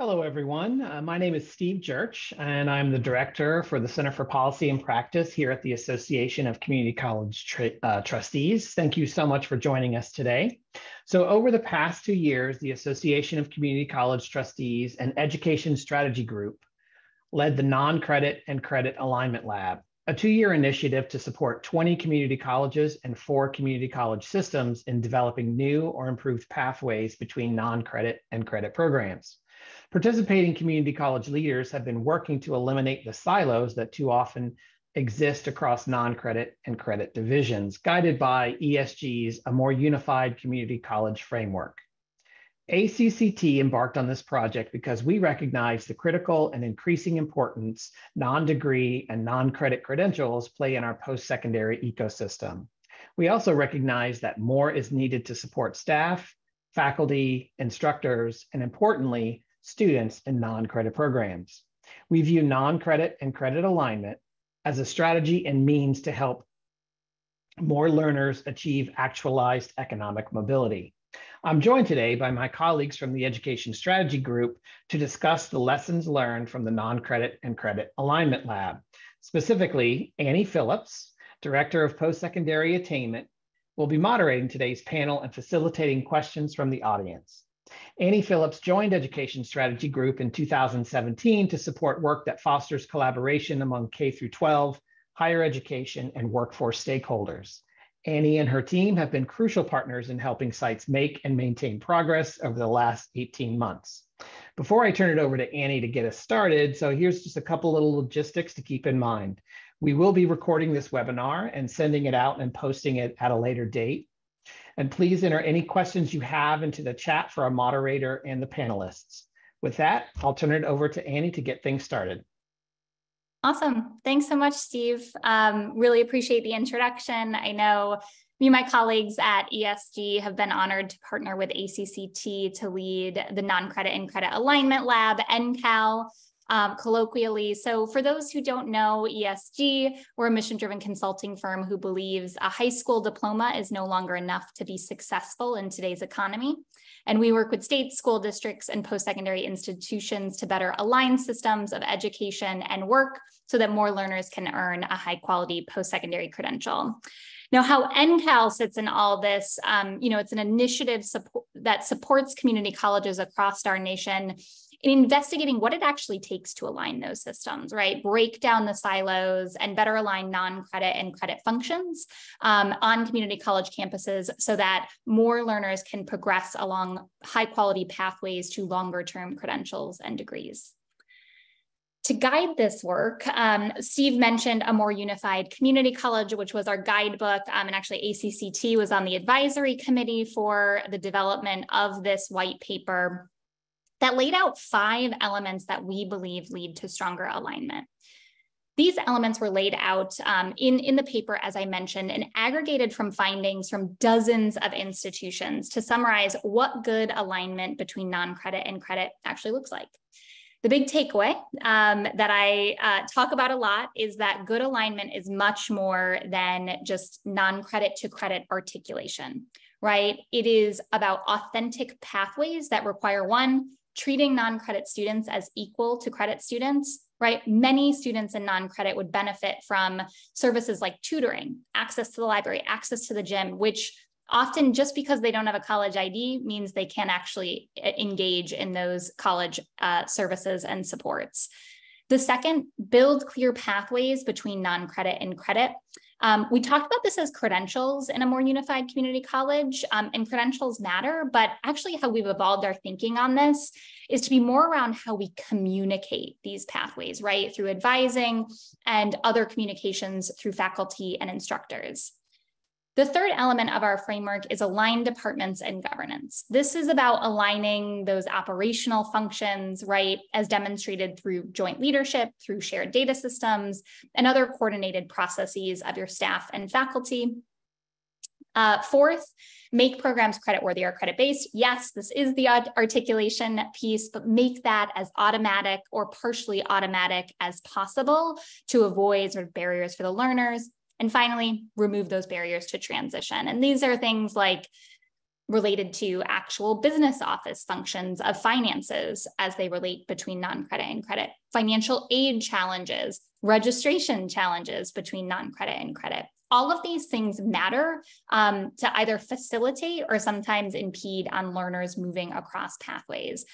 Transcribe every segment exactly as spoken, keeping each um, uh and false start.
Hello, everyone. Uh, my name is Steve Jurch, and I'm the director for the Center for Policy and Practice here at the Association of Community College Tr uh, Trustees. Thank you so much for joining us today. So over the past two years, the Association of Community College Trustees and Education Strategy Group led the Non-Credit and Credit Alignment Lab, a two-year initiative to support twenty community colleges and four community college systems in developing new or improved pathways between non-credit and credit programs. Participating community college leaders have been working to eliminate the silos that too often exist across non-credit and credit divisions, guided by E S G's A More Unified Community College Framework. A C C T embarked on this project because we recognize the critical and increasing importance non-degree and non-credit credentials play in our post-secondary ecosystem. We also recognize that more is needed to support staff, faculty, instructors, and importantly, students in non-credit programs. We view non-credit and credit alignment as a strategy and means to help more learners achieve actualized economic mobility. I'm joined today by my colleagues from the Education Strategy Group to discuss the lessons learned from the Non-Credit and Credit Alignment Lab. Specifically, Annie Phillips, Director of Post-Secondary Attainment, will be moderating today's panel and facilitating questions from the audience. Annie Phillips joined Education Strategy Group in two thousand seventeen to support work that fosters collaboration among K through twelve, higher education, and workforce stakeholders. Annie and her team have been crucial partners in helping sites make and maintain progress over the last eighteen months. Before I turn it over to Annie to get us started, so here's just a couple little logistics to keep in mind. We will be recording this webinar and sending it out and posting it at a later date. And please enter any questions you have into the chat for our moderator and the panelists. With that, I'll turn it over to Annie to get things started. Awesome. Thanks so much, Steve. Um, really appreciate the introduction. I know me and my colleagues at E S G have been honored to partner with A C C T to lead the Non-Credit and Credit Alignment Lab, N C A L, um, colloquially. So for those who don't know E S G, we're a mission-driven consulting firm who believes a high school diploma is no longer enough to be successful in today's economy. And we work with state school districts and post-secondary institutions to better align systems of education and work so that more learners can earn a high-quality post-secondary credential. Now, how N C A L sits in all this, um, you know, it's an initiative support that supports community colleges across our nation in investigating what it actually takes to align those systems, right? Break down the silos and better align non-credit and credit functions um, on community college campuses so that more learners can progress along high quality pathways to longer term credentials and degrees. To guide this work, um, Steve mentioned A More Unified Community College, which was our guidebook, um, and actually A C C T was on the advisory committee for the development of this white paper that laid out five elements that we believe lead to stronger alignment. These elements were laid out um, in, in the paper, as I mentioned, and aggregated from findings from dozens of institutions to summarize what good alignment between non-credit and credit actually looks like. The big takeaway um, that I uh, talk about a lot is that good alignment is much more than just non-credit to credit articulation, right? It is about authentic pathways that require, one, treating non-credit students as equal to credit students, right? Many students in non-credit would benefit from services like tutoring, access to the library, access to the gym, which often just because they don't have a college I D means they can't actually engage in those college uh, services and supports. The second, build clear pathways between non-credit and credit. Um, we talked about this as credentials in A More Unified Community College, um, and credentials matter, but actually how we've evolved our thinking on this is to be more around how we communicate these pathways, right? Through advising and other communications through faculty and instructors. The third element of our framework is aligned departments and governance. This is about aligning those operational functions, right, as demonstrated through joint leadership, through shared data systems, and other coordinated processes of your staff and faculty. Uh, fourth, make programs creditworthy or credit-based. Yes, this is the articulation piece, but make that as automatic or partially automatic as possible to avoid sort of barriers for the learners. And finally, remove those barriers to transition. And these are things like related to actual business office functions of finances as they relate between non-credit and credit, financial aid challenges, registration challenges between non-credit and credit. All of these things matter um, to either facilitate or sometimes impede on learners moving across pathways.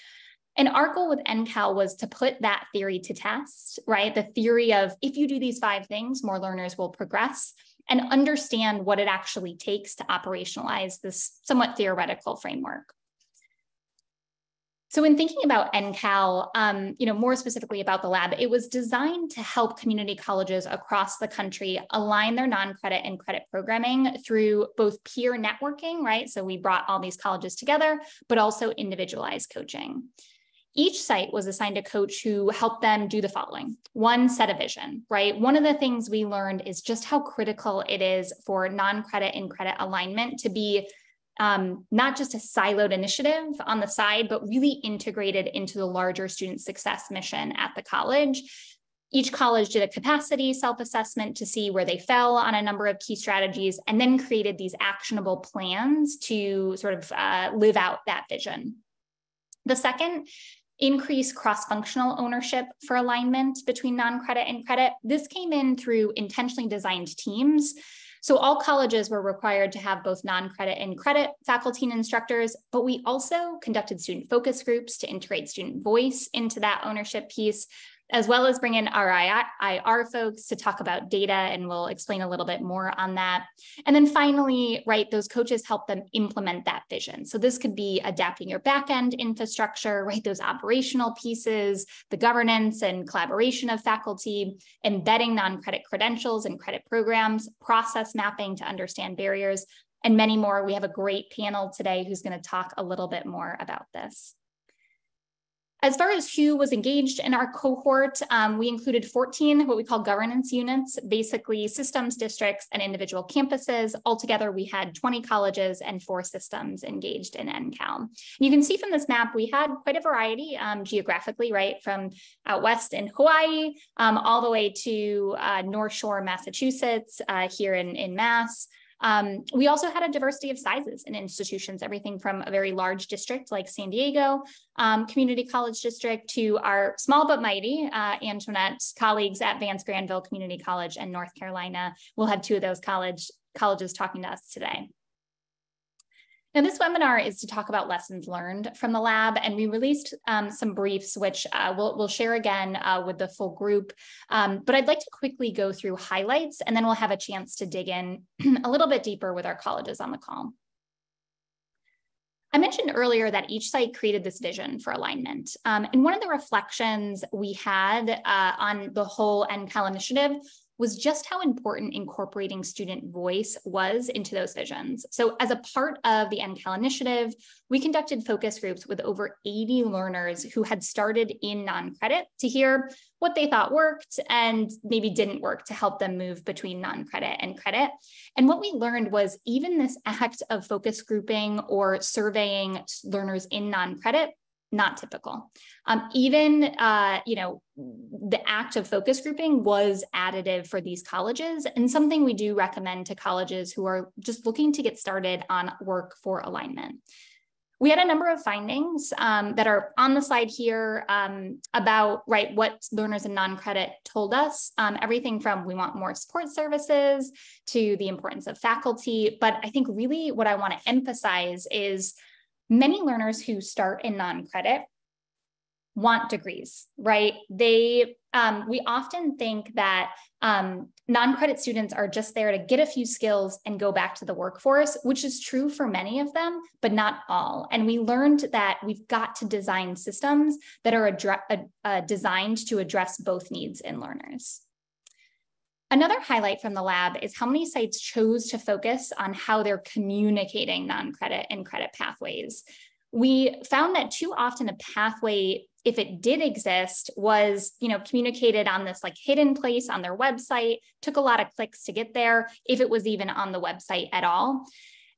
And our goal with N C A L was to put that theory to test, right? The theory of if you do these five things, more learners will progress, and understand what it actually takes to operationalize this somewhat theoretical framework. So in thinking about N C A L, um, you know, more specifically about the lab, it was designed to help community colleges across the country align their non-credit and credit programming through both peer networking, right? So we brought all these colleges together, but also individualized coaching. Each site was assigned a coach who helped them do the following. One, set a vision, right? One of the things we learned is just how critical it is for non-credit and credit alignment to be um, not just a siloed initiative on the side, but really integrated into the larger student success mission at the college. Each college did a capacity self-assessment to see where they fell on a number of key strategies, and then created these actionable plans to sort of uh, live out that vision. The second, increase cross-functional ownership for alignment between non-credit and credit. This came in through intentionally designed teams. So all colleges were required to have both non-credit and credit faculty and instructors, but we also conducted student focus groups to integrate student voice into that ownership piece, as well as bring in our I R folks to talk about data, and we'll explain a little bit more on that. And then finally, right, those coaches help them implement that vision. So this could be adapting your back-end infrastructure, right, those operational pieces, the governance and collaboration of faculty, embedding non-credit credentials and credit programs, process mapping to understand barriers, and many more. We have a great panel today who's going to talk a little bit more about this. As far as who was engaged in our cohort, um, we included fourteen what we call governance units, basically systems, districts, and individual campuses. Altogether, we had twenty colleges and four systems engaged in N C A L. And you can see from this map, we had quite a variety um, geographically, right, from out west in Hawaii, um, all the way to uh, North Shore, Massachusetts, uh, here in, in Mass. Um, we also had a diversity of sizes and institutions, everything from a very large district like San Diego um, Community College District to our small but mighty uh, Antoinette colleagues at Vance Granville Community College in North Carolina. We'll have two of those college, colleges talking to us today. Now, this webinar is to talk about lessons learned from the lab, and we released um, some briefs, which uh, we'll, we'll share again uh, with the full group, um, but I'd like to quickly go through highlights, and then we'll have a chance to dig in a little bit deeper with our colleges on the call. I mentioned earlier that each site created this vision for alignment, um, and one of the reflections we had uh, on the whole N C A L initiative was just how important incorporating student voice was into those visions. So as a part of the N C A L initiative, we conducted focus groups with over eighty learners who had started in non-credit to hear what they thought worked and maybe didn't work to help them move between non-credit and credit. And what we learned was even this act of focus grouping or surveying learners in non-credit, not typical. Um, even, uh, you know, the act of focus grouping was additive for these colleges, and something we do recommend to colleges who are just looking to get started on work for alignment. We had a number of findings um, that are on the slide here um, about right what learners in non-credit told us, um, everything from we want more support services to the importance of faculty. But I think really what I want to emphasize is many learners who start in non-credit want degrees, right? They, um, we often think that um, non-credit students are just there to get a few skills and go back to the workforce, which is true for many of them, but not all. And we learned that we've got to design systems that are uh, uh, designed to address both needs in learners. Another highlight from the lab is how many sites chose to focus on how they're communicating non-credit and credit pathways. We found that too often a pathway, if it did exist, was, you know, communicated on this like hidden place on their website, took a lot of clicks to get there, if it was even on the website at all.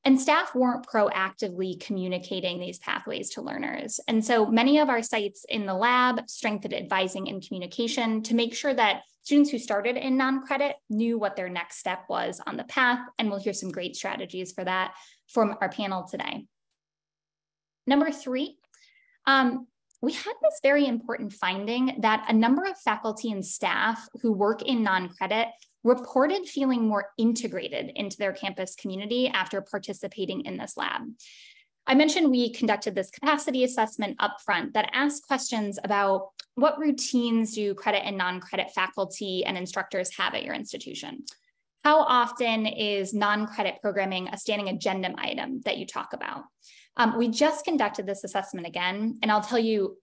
And staff weren't proactively communicating these pathways to learners. And so many of our sites in the lab strengthened advising and communication to make sure that students who started in non-credit knew what their next step was on the path. And we'll hear some great strategies for that from our panel today. Number three, um, we had this very important finding that a number of faculty and staff who work in non-credit reported feeling more integrated into their campus community after participating in this lab. I mentioned we conducted this capacity assessment upfront that asked questions about what routines do credit and non-credit faculty and instructors have at your institution? How often is non-credit programming a standing agenda item that you talk about? Um, we just conducted this assessment again, and I'll tell you,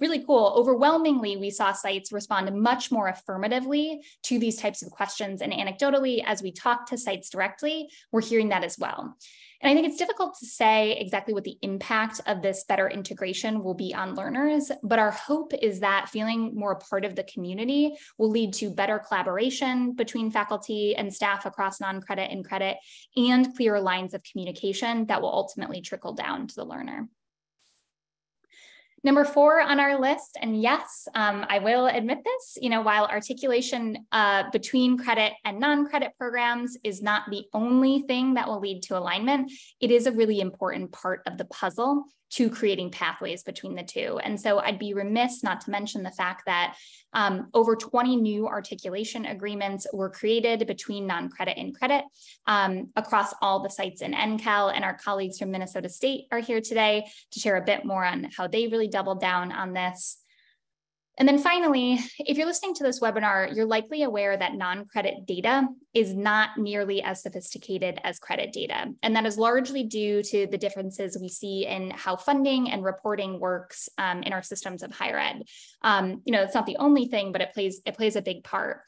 really cool, overwhelmingly, we saw sites respond much more affirmatively to these types of questions, and anecdotally, as we talk to sites directly, we're hearing that as well. And I think it's difficult to say exactly what the impact of this better integration will be on learners, but our hope is that feeling more a part of the community will lead to better collaboration between faculty and staff across non-credit and credit, and clearer lines of communication that will ultimately trickle down to the learner. Number four on our list, and yes, um, I will admit this, you know, while articulation uh, between credit and non-credit programs is not the only thing that will lead to alignment, it is a really important part of the puzzle to creating pathways between the two. And so I'd be remiss not to mention the fact that um, over twenty new articulation agreements were created between non-credit and credit um, across all the sites in N Cal, and our colleagues from Minnesota State are here today to share a bit more on how they really doubled down on this. And then finally, if you're listening to this webinar, you're likely aware that non-credit data is not nearly as sophisticated as credit data. And that is largely due to the differences we see in how funding and reporting works um, in our systems of higher ed. Um, you know, it's not the only thing, but it plays, it plays a big part.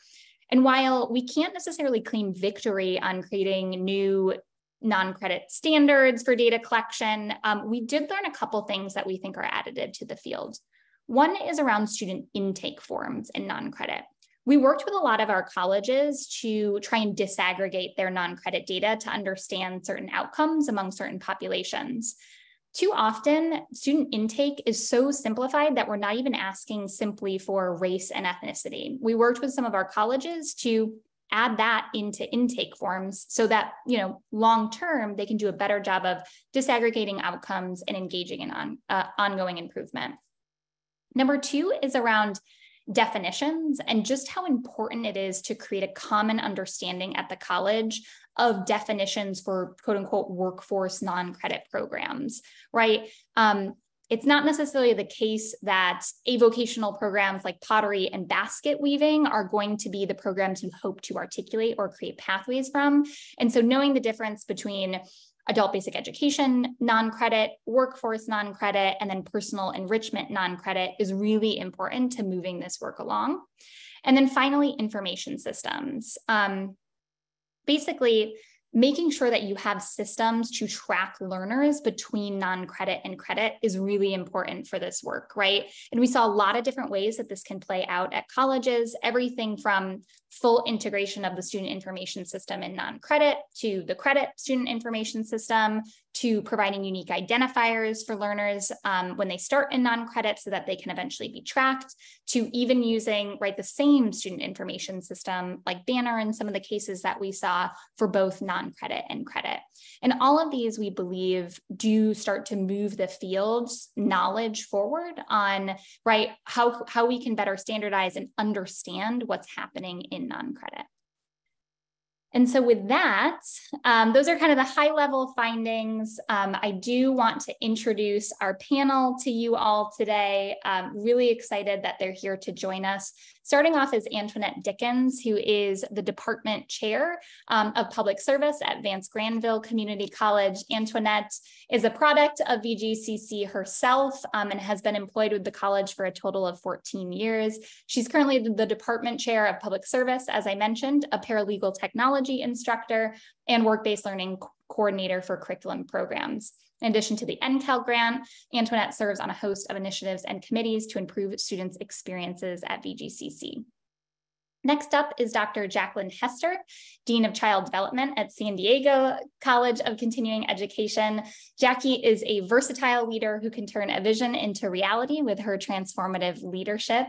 And while we can't necessarily claim victory on creating new non-credit standards for data collection, um, we did learn a couple things that we think are additive to the field. One is around student intake forms and non-credit. We worked with a lot of our colleges to try and disaggregate their non-credit data to understand certain outcomes among certain populations. Too often, student intake is so simplified that we're not even asking simply for race and ethnicity. We worked with some of our colleges to add that into intake forms so that, you know, long-term, they can do a better job of disaggregating outcomes and engaging in on, uh, ongoing improvement. Number two is around definitions and just how important it is to create a common understanding at the college of definitions for quote unquote workforce non-credit programs, right? Um, it's not necessarily the case that avocational programs like pottery and basket weaving are going to be the programs you hope to articulate or create pathways from. And so knowing the difference between adult basic education non-credit, workforce non-credit, and then personal enrichment non-credit is really important to moving this work along. And then finally, information systems. Um, basically, making sure that you have systems to track learners between non-credit and credit is really important for this work, right? And we saw a lot of different ways that this can play out at colleges, everything from full integration of the student information system in non-credit to the credit student information system, to providing unique identifiers for learners um, when they start in non-credit so that they can eventually be tracked, to even using, right, the same student information system like Banner in some of the cases that we saw for both non-credit and credit. And all of these, we believe, do start to move the field's knowledge forward on, right, how, how we can better standardize and understand what's happening in non-credit. And so with that, um, those are kind of the high level findings. Um, I do want to introduce our panel to you all today. Um, really excited that they're here to join us. Starting off is Antoinette Dickens, who is the department chair um, of public service at Vance Granville Community College. Antoinette is a product of V G C C herself um, and has been employed with the college for a total of fourteen years. She's currently the department chair of public service, as I mentioned, a paralegal technology instructor, and work-based learning coordinator for curriculum programs. In addition to the N Cal grant, Antoinette serves on a host of initiatives and committees to improve students' experiences at V G C C. Next up is Doctor Jacqueline Hester, Dean of Child Development at San Diego College of Continuing Education. Jackie is a versatile leader who can turn a vision into reality with her transformative leadership.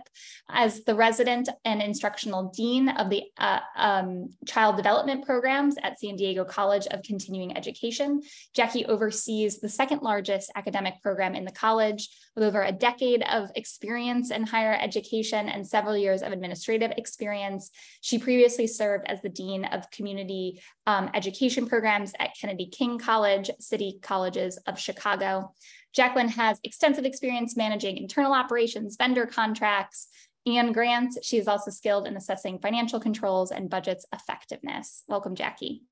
As the resident and instructional dean of the uh, um, Child Development Programs at San Diego College of Continuing Education, Jackie oversees the second largest academic program in the college, with over a decade of experience in higher education and several years of administrative experience. She previously served as the Dean of Community um, Education Programs at Kennedy-King College, City Colleges of Chicago. Jacqueline has extensive experience managing internal operations, vendor contracts, and grants. She is also skilled in assessing financial controls and budgets effectiveness. Welcome, Jackie.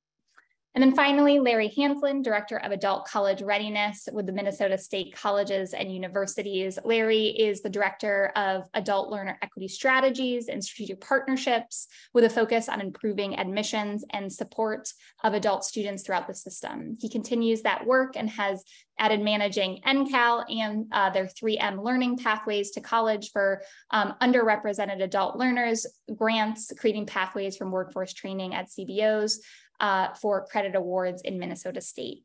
And then finally, Larry Hanslin, Director of Adult College Readiness with the Minnesota State Colleges and Universities. Larry is the Director of Adult Learner Equity Strategies and Strategic Partnerships with a focus on improving admissions and support of adult students throughout the system. He continues that work and has added managing N C A L and uh, their three M learning pathways to college for um, underrepresented adult learners, grants, creating pathways from workforce training at C B Os, Uh, for credit awards in Minnesota State.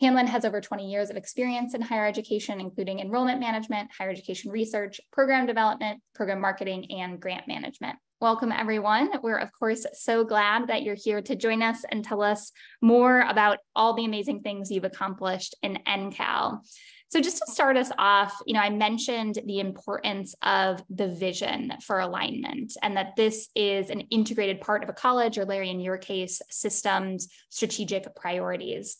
Hanlon has over twenty years of experience in higher education, including enrollment management, higher education research, program development, program marketing, and grant management. Welcome, everyone. We're, of course, so glad that you're here to join us and tell us more about all the amazing things you've accomplished in N C A L. So just to start us off, you know, I mentioned the importance of the vision for alignment and that this is an integrated part of a college, or Larry, in your case, systems, strategic priorities.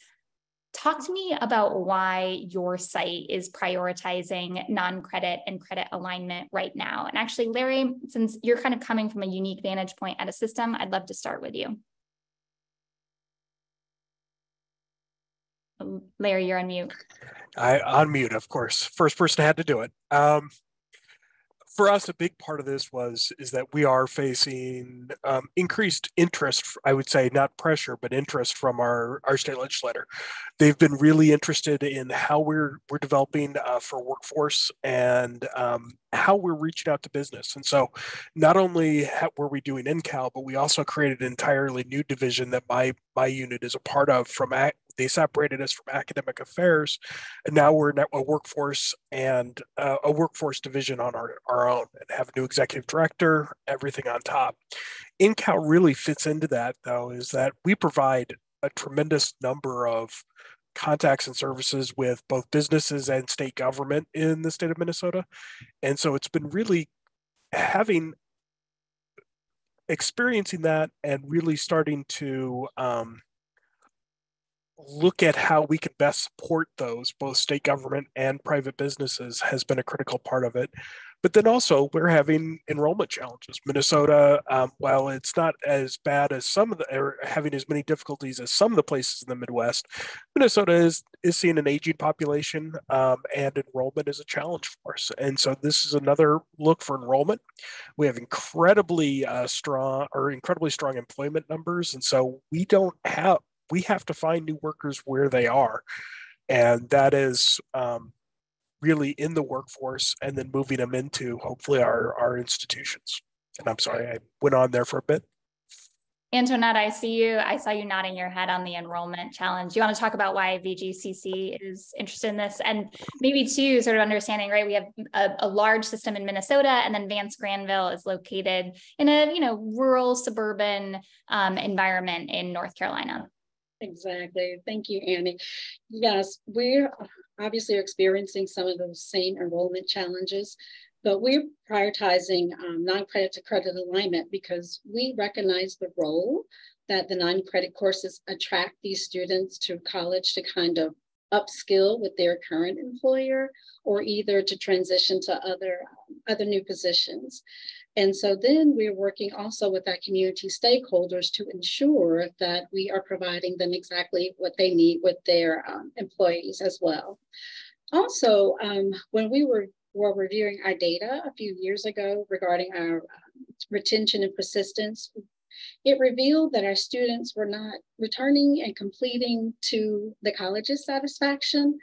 Talk to me about why your site is prioritizing non-credit and credit alignment right now. And actually, Larry, since you're kind of coming from a unique vantage point at a system, I'd love to start with you. Larry, you're on mute. I on mute, of course. First person had to do it. Um, for us, a big part of this was is that we are facing um, increased interest. I would say not pressure, but interest from our our state legislator. They've been really interested in how we're we're developing uh, for workforce and um, how we're reaching out to business. And so, not only were we doing N C A L, but we also created an entirely new division that my my unit is a part of from Act. They separated us from academic affairs, and now we're a workforce and uh, a workforce division on our, our own, and have a new executive director, everything on top. N C A L really fits into that, though, is that we provide a tremendous number of contacts and services with both businesses and state government in the state of Minnesota. And so it's been really having, experiencing that and really starting to um, look at how we can best support those, both state government and private businesses, has been a critical part of it. But then also we're having enrollment challenges. Minnesota, um, while it's not as bad as some of the, or having as many difficulties as some of the places in the Midwest, Minnesota is, is seeing an aging population um, and enrollment is a challenge for us. And so this is another look for enrollment. We have incredibly uh, strong or incredibly strong employment numbers. And so we don't have, we have to find new workers where they are. And that is um, really in the workforce and then moving them into hopefully our, our institutions. And I'm sorry, I went on there for a bit. Antoinette, I see you. I saw you nodding your head on the enrollment challenge. You want to talk about why V G C C is interested in this, and maybe too sort of understanding, right? We have a, a large system in Minnesota, and then Vance Granville is located in a you know rural suburban um, environment in North Carolina. Exactly. Thank you, Annie. Yes, we're obviously experiencing some of those same enrollment challenges, but we're prioritizing um, non-credit to credit alignment because we recognize the role that the non-credit courses attract these students to college to kind of upskill with their current employer or either to transition to other, other new positions. And so then we're working also with our community stakeholders to ensure that we are providing them exactly what they need with their um, employees as well. Also, um, when we were, were reviewing our data a few years ago regarding our um, retention and persistence, it revealed that our students were not returning and completing to the college's satisfaction,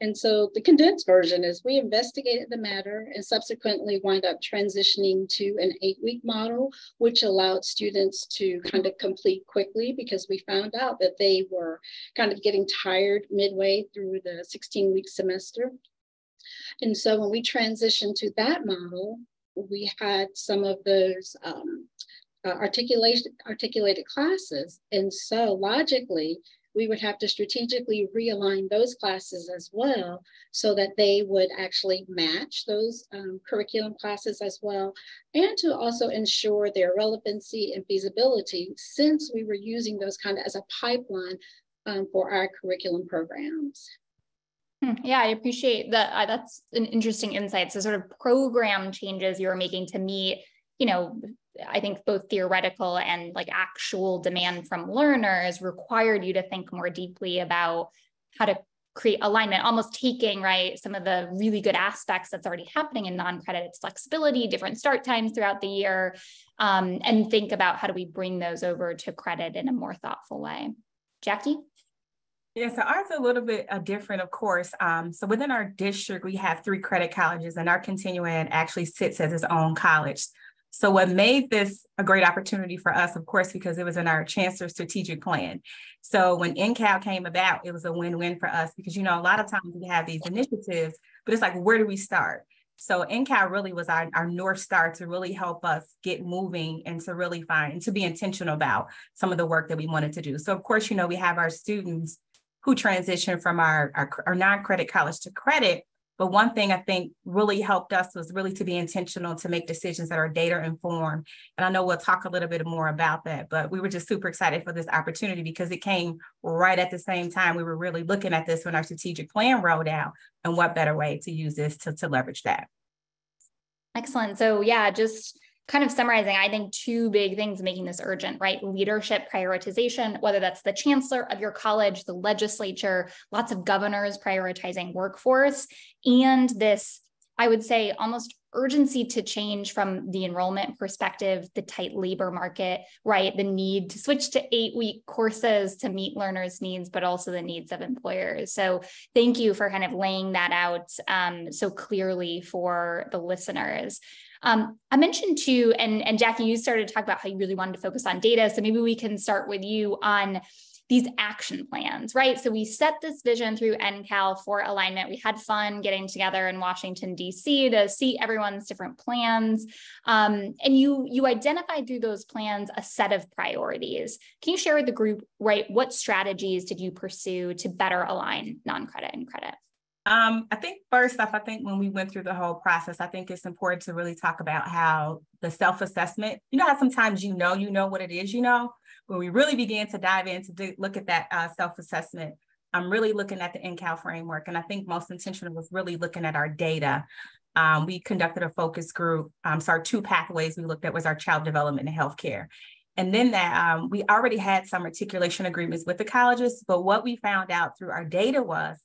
And so the condensed version is we investigated the matter and subsequently wind up transitioning to an eight-week model, which allowed students to kind of complete quickly because we found out that they were kind of getting tired midway through the sixteen-week semester. And so when we transitioned to that model, we had some of those um, uh, articulation, articulated classes. And so logically, we would have to strategically realign those classes as well so that they would actually match those um, curriculum classes as well, and to also ensure their relevancy and feasibility since we were using those kind of as a pipeline um, for our curriculum programs. Yeah, I appreciate that. Uh, that's an interesting insight. So sort of program changes you were making to meet, you know, I think both theoretical and like actual demand from learners required you to think more deeply about how to create alignment, almost taking, right, some of the really good aspects that's already happening in non-credit. It's flexibility, different start times throughout the year, um, and think about how do we bring those over to credit in a more thoughtful way. Jackie? Yeah, so ours is a little bit uh, different, of course. Um, so within our district, we have three credit colleges, and our continuing ed actually sits as its own college. So what made this a great opportunity for us, of course, because it was in our chancellor's strategic plan. So when N C A L came about, it was a win-win for us because, you know, a lot of times we have these initiatives, but it's like, where do we start? So N C A L really was our, our North Star to really help us get moving and to really find and to be intentional about some of the work that we wanted to do. So, of course, you know, we have our students who transition from our, our, our non-credit college to credit. But one thing I think really helped us was really to be intentional to make decisions that are data informed. And I know we'll talk a little bit more about that, but we were just super excited for this opportunity because it came right at the same time. We were really looking at this when our strategic plan rolled out, and what better way to use this to, to leverage that. Excellent. So yeah, just kind of summarizing, I think two big things making this urgent, right? Leadership prioritization, whether that's the chancellor of your college, the legislature, lots of governors prioritizing workforce, and this, I would say, almost urgency to change from the enrollment perspective, the tight labor market, right? The need to switch to eight-week courses to meet learners' needs, but also the needs of employers. So thank you for kind of laying that out um, so clearly for the listeners. Um, I mentioned too, and, and Jackie, you started to talk about how you really wanted to focus on data. So maybe we can start with you on these action plans, right? So we set this vision through N C A L for alignment. We had fun getting together in Washington, D C to see everyone's different plans. Um, and you, you identified through those plans a set of priorities. Can you share with the group, right, what strategies did you pursue to better align non-credit and credit? Um, I think first off, I think when we went through the whole process, I think it's important to really talk about how the self-assessment, you know, how sometimes you know, you know what it is, you know, when we really began to dive in to do, look at that uh, self-assessment, I'm really looking at the N C A L framework. And I think most intentional was really looking at our data. Um, we conducted a focus group. Um, so our two pathways we looked at was our child development and healthcare. And then that um, we already had some articulation agreements with the colleges, but what we found out through our data was,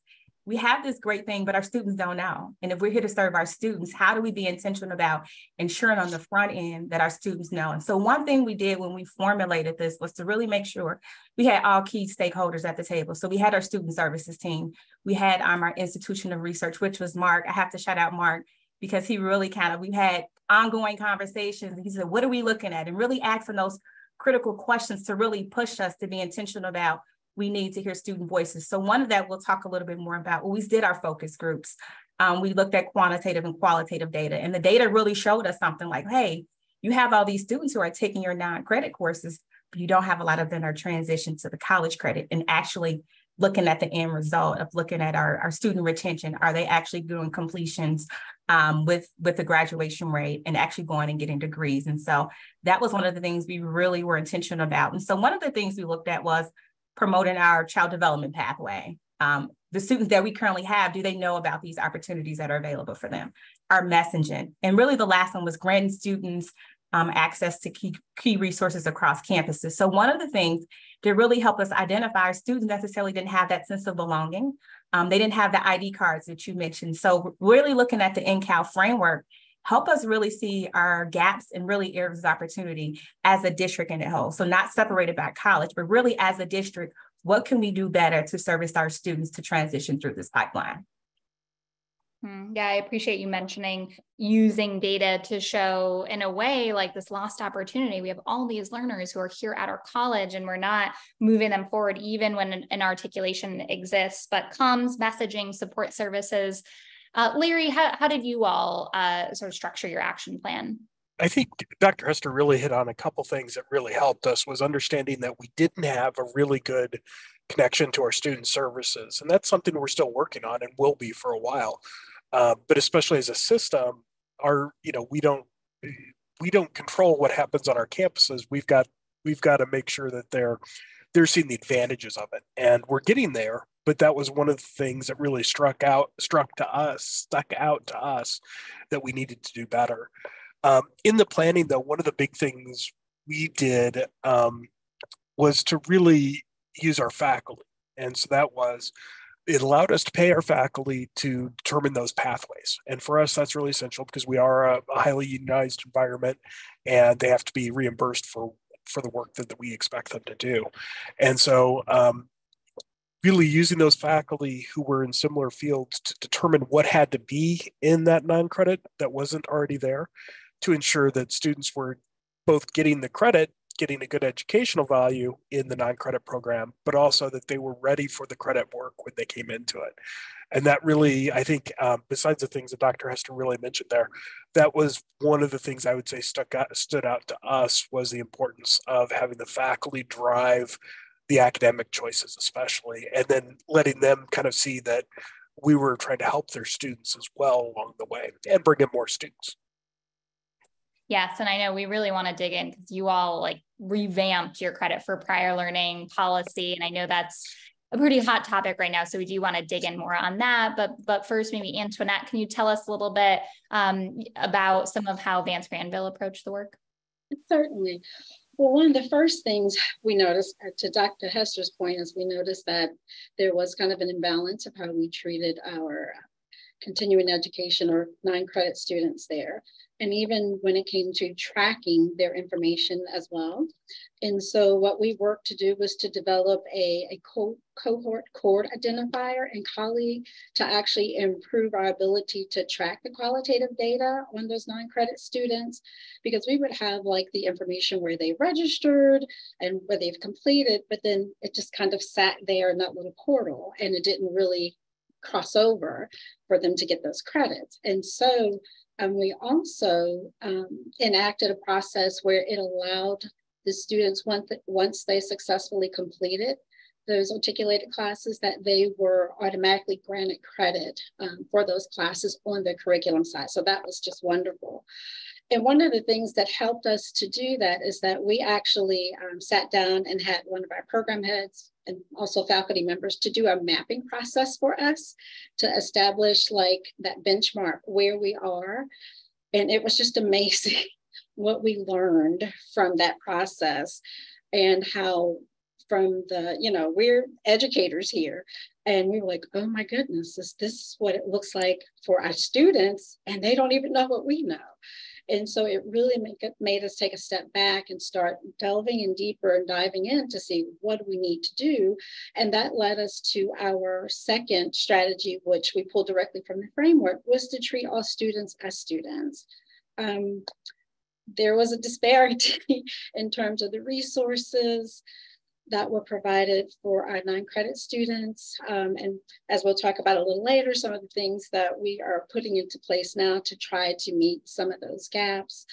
we have this great thing, but our students don't know. And if we're here to serve our students, how do we be intentional about ensuring on the front end that our students know? And so one thing we did when we formulated this was to really make sure we had all key stakeholders at the table. So we had our student services team. We had um, our institution of research, which was Mark. I have to shout out Mark because he really kind of, we had ongoing conversations. He said, what are we looking at? And really asking those critical questions to really push us to be intentional about we need to hear student voices. So one of that we'll talk a little bit more about. Well, we did our focus groups. Um, we looked at quantitative and qualitative data, and the data really showed us something like, hey, you have all these students who are taking your non-credit courses, but you don't have a lot of them are transitioned to the college credit. And actually looking at the end result of looking at our, our student retention, are they actually doing completions um, with, with the graduation rate and actually going and getting degrees? And so that was one of the things we really were intentional about. And so one of the things we looked at was promoting our child development pathway. Um, the students that we currently have, do they know about these opportunities that are available for them? Our messaging. And really the last one was granting students um, access to key, key resources across campuses. So one of the things that really helped us identify our students necessarily didn't have that sense of belonging. Um, they didn't have the I D cards that you mentioned. So really looking at the N C A L framework help us really see our gaps and really areas of opportunity as a district in a whole. So not separated by college, but really as a district, what can we do better to service our students to transition through this pipeline? Yeah, I appreciate you mentioning using data to show, in a way, like this lost opportunity. We have all these learners who are here at our college and we're not moving them forward, even when an, an articulation exists. But comms, messaging, support services. Uh, Larry, how, how did you all uh, sort of structure your action plan? I think Doctor Hester really hit on a couple things that really helped us, was understanding that we didn't have a really good connection to our student services. And that's something we're still working on and will be for a while. Uh, but especially as a system, our you know we don't we don't control what happens on our campuses. We've got we've got to make sure that they're they're seeing the advantages of it, and we're getting there. But that was one of the things that really struck out struck to us stuck out to us that we needed to do better. Um, in the planning, though, one of the big things we did um, was to really use our faculty, and so that was. It allowed us to pay our faculty to determine those pathways. And for us, that's really essential because we are a highly unionized environment and they have to be reimbursed for, for the work that, that we expect them to do. And so um, really using those faculty who were in similar fields to determine what had to be in that non-credit that wasn't already there to ensure that students were both getting the credit, getting a good educational value in the non-credit program, but also that they were ready for the credit work when they came into it. And that really, I think, um, besides the things that Doctor Hester really mentioned there, that was one of the things I would say stuck out, stood out to us was the importance of having the faculty drive the academic choices, especially, and then letting them kind of see that we were trying to help their students as well along the way and bring in more students. Yes, and I know we really want to dig in because you all like revamped your credit for prior learning policy, and I know that's a pretty hot topic right now, so we do want to dig in more on that. But but first, maybe Antoinette, can you tell us a little bit um, about some of how Vance Granville approached the work? Certainly. Well, one of the first things we noticed, to Doctor Hester's point, is we noticed that there was kind of an imbalance of how we treated our continuing education or non-credit students there. And even when it came to tracking their information as well. And so what we worked to do was to develop a, a co cohort core identifier and colleague to actually improve our ability to track the qualitative data on those non-credit students, because we would have like the information where they registered and where they've completed, but then it just kind of sat there in that little portal and it didn't really cross over for them to get those credits. And so And we also um, enacted a process where it allowed the students, once, once they successfully completed those articulated classes, that they were automatically granted credit um, for those classes on the curriculum side. So that was just wonderful. And one of the things that helped us to do that is that we actually um, sat down and had one of our program heads and also faculty members to do a mapping process for us to establish like that benchmark where we are. And it was just amazing what we learned from that process and how from the, you know, we're educators here and we were like, oh my goodness, is this what it looks like for our students? And they don't even know what we know. And so it really make it made us take a step back and start delving in deeper and diving in to see what we need to do. And that led us to our second strategy, which we pulled directly from the framework, was to treat all students as students. Um, there was a disparity in terms of the resources that were provided for our non-credit students. Um, and as we'll talk about a little later, some of the things that we are putting into place now to try to meet some of those gaps.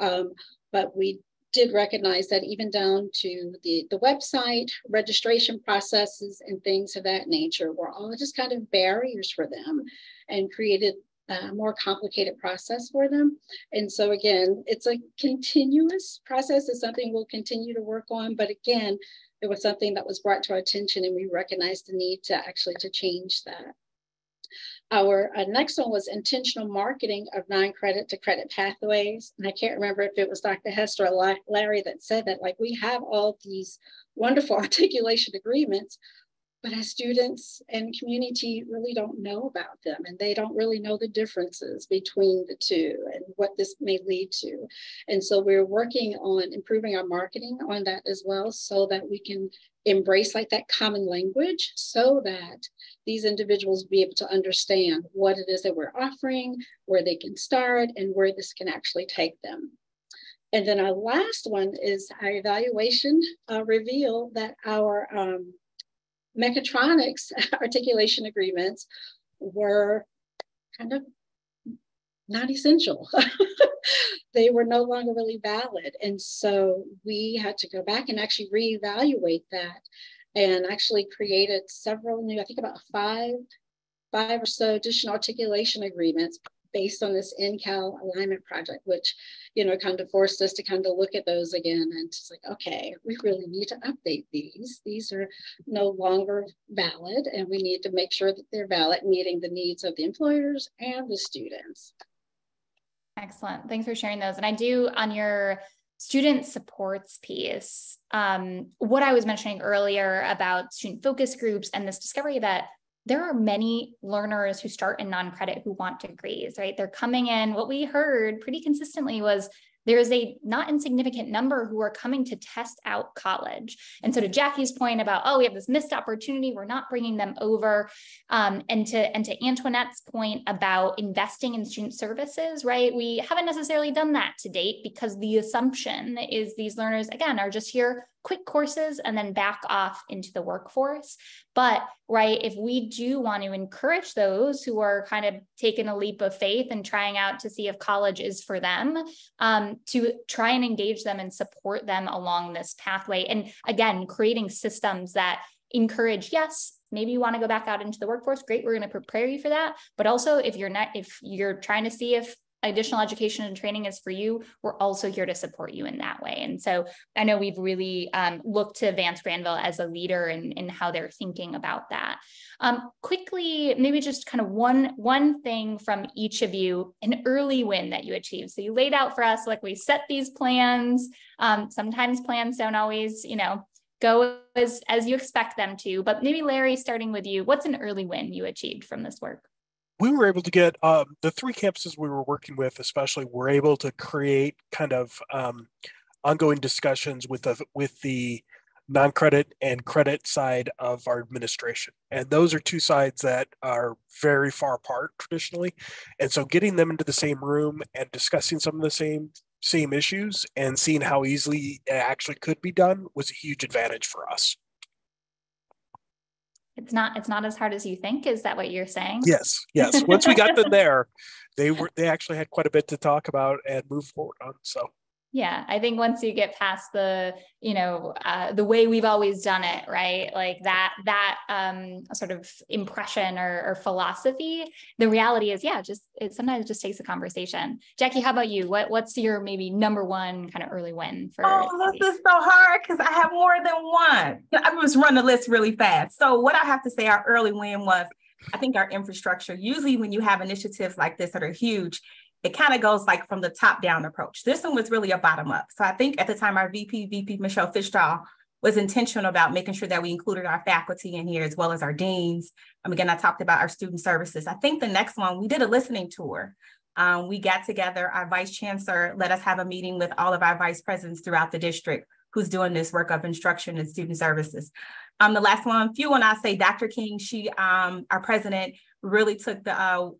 Um, but we did recognize that even down to the, the website, registration processes and things of that nature were all just kind of barriers for them and created a more complicated process for them. And so again, it's a continuous process. It's something we'll continue to work on, but again, it was something that was brought to our attention and we recognized the need to actually to change that. Our uh, next one was intentional marketing of non-credit to credit pathways. And I can't remember if it was Doctor Hester or Larry that said that, like we have all these wonderful articulation agreements, but as students and community really don't know about them, and they don't really know the differences between the two and what this may lead to. And so we're working on improving our marketing on that as well, so that we can embrace like that common language, so that these individuals be able to understand what it is that we're offering, where they can start, and where this can actually take them. And then our last one is our evaluation uh, reveal that our um, mechatronics articulation agreements were kind of non-essential. They were no longer really valid. And so we had to go back and actually reevaluate that, and actually created several new, I think about five, five or so additional articulation agreements based on this N C A L alignment project, which, you know, kind of forced us to kind of look at those again. And it's like, okay, we really need to update these. These are no longer valid, and we need to make sure that they're valid, meeting the needs of the employers and the students. Excellent. Thanks for sharing those. And I do, on your student supports piece, um, what I was mentioning earlier about student focus groups and this discovery that there are many learners who start in non-credit who want degrees, right? They're coming in. What we heard pretty consistently was there is a not insignificant number who are coming to test out college. And so to Jackie's point about, oh, we have this missed opportunity, we're not bringing them over. Um, and to, and to Antoinette's point about investing in student services, right? We haven't necessarily done that to date, because the assumption is these learners, again, are just here quick courses and then back off into the workforce. But right, if we do want to encourage those who are kind of taking a leap of faith and trying out to see if college is for them, um, to try and engage them and support them along this pathway. And again, creating systems that encourage, yes, maybe you want to go back out into the workforce. Great, we're going to prepare you for that. But also, if you're not, if you're trying to see if additional education and training is for you, we're also here to support you in that way. And so I know we've really um, looked to Vance Granville as a leader in, in how they're thinking about that. Um, quickly, maybe just kind of one, one thing from each of you, an early win that you achieved. So you laid out for us, like we set these plans. Um, sometimes plans don't always, you know, go as, as you expect them to, but maybe Larry, starting with you, what's an early win you achieved from this work? We were able to get um, the three campuses we were working with, especially, were able to create kind of um, ongoing discussions with the, with the non-credit and credit side of our administration. And those are two sides that are very far apart traditionally. And so getting them into the same room and discussing some of the same same issues and seeing how easily it actually could be done was a huge advantage for us. It's not, it's not as hard as you think. Is that what you're saying? Yes. Yes. Once we got them there, they were, they actually had quite a bit to talk about and move forward on. So. Yeah. I think once you get past the, you know, uh, the way we've always done it, right? Like that, that um, sort of impression or, or philosophy, the reality is, yeah, just, it sometimes just takes a conversation. Jackie, how about you? What, what's your maybe number one kind of early win? For oh, this is so hard because I have more than one. I was running the list really fast. So what I have to say, our early win was, I think our infrastructure, usually when you have initiatives like this that are huge, it kind of goes like from the top down approach. This one was really a bottom up. So I think at the time our V P, V P Michelle Fischdahl was intentional about making sure that we included our faculty in here as well as our deans. Um, again, I talked about our student services. I think the next one, we did a listening tour. Um, we got together, our vice chancellor let us have a meeting with all of our vice presidents throughout the district who's doing this work of instruction and student services. Um, the last one, few when I say Doctor King, she, um, our president, really took the uh,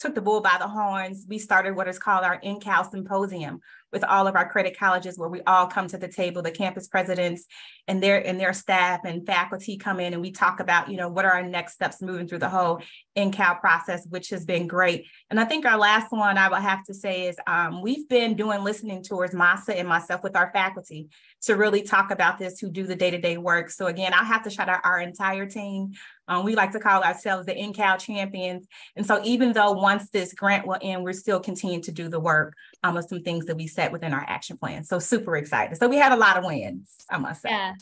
took the bull by the horns. We started what is called our N C A L symposium with all of our credit colleges, where we all come to the table, the campus presidents and their and their staff and faculty come in, and we talk about, you know, what are our next steps moving through the whole N C A L process, which has been great. And I think our last one I would have to say is um, we've been doing listening tours, Masa and myself, with our faculty to really talk about this, who do the day-to-day work. So again, I have to shout out our entire team. Um, we like to call ourselves the N C A L champions. And so even though once this grant will end, we're still continuing to do the work um, of some things that we set within our action plan. So super excited. So we had a lot of wins, I must say. Yeah.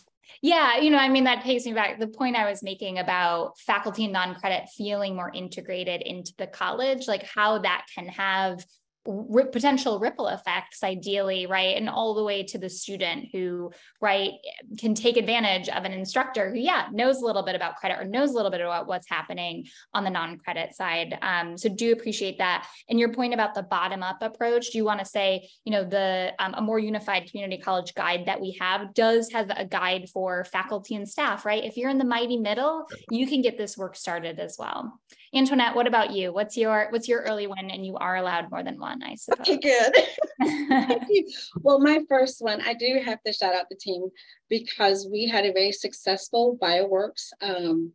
Yeah, you know, I mean, that takes me back the point I was making about faculty and non-credit feeling more integrated into the college, like how that can have rip, potential ripple effects, ideally, right? And all the way to the student who, right, can take advantage of an instructor who, yeah, knows a little bit about credit or knows a little bit about what's happening on the non-credit side. Um, so do appreciate that. And your point about the bottom-up approach, do you want to say, you know, the um, a more unified community college guide that we have does have a guide for faculty and staff, right? If you're in the mighty middle, you can get this work started as well. Antoinette, what about you? What's your what's your early one? And you are allowed more than one, I suppose. Okay, good. Well, my first one, I do have to shout out the team because we had a very successful BioWorks um,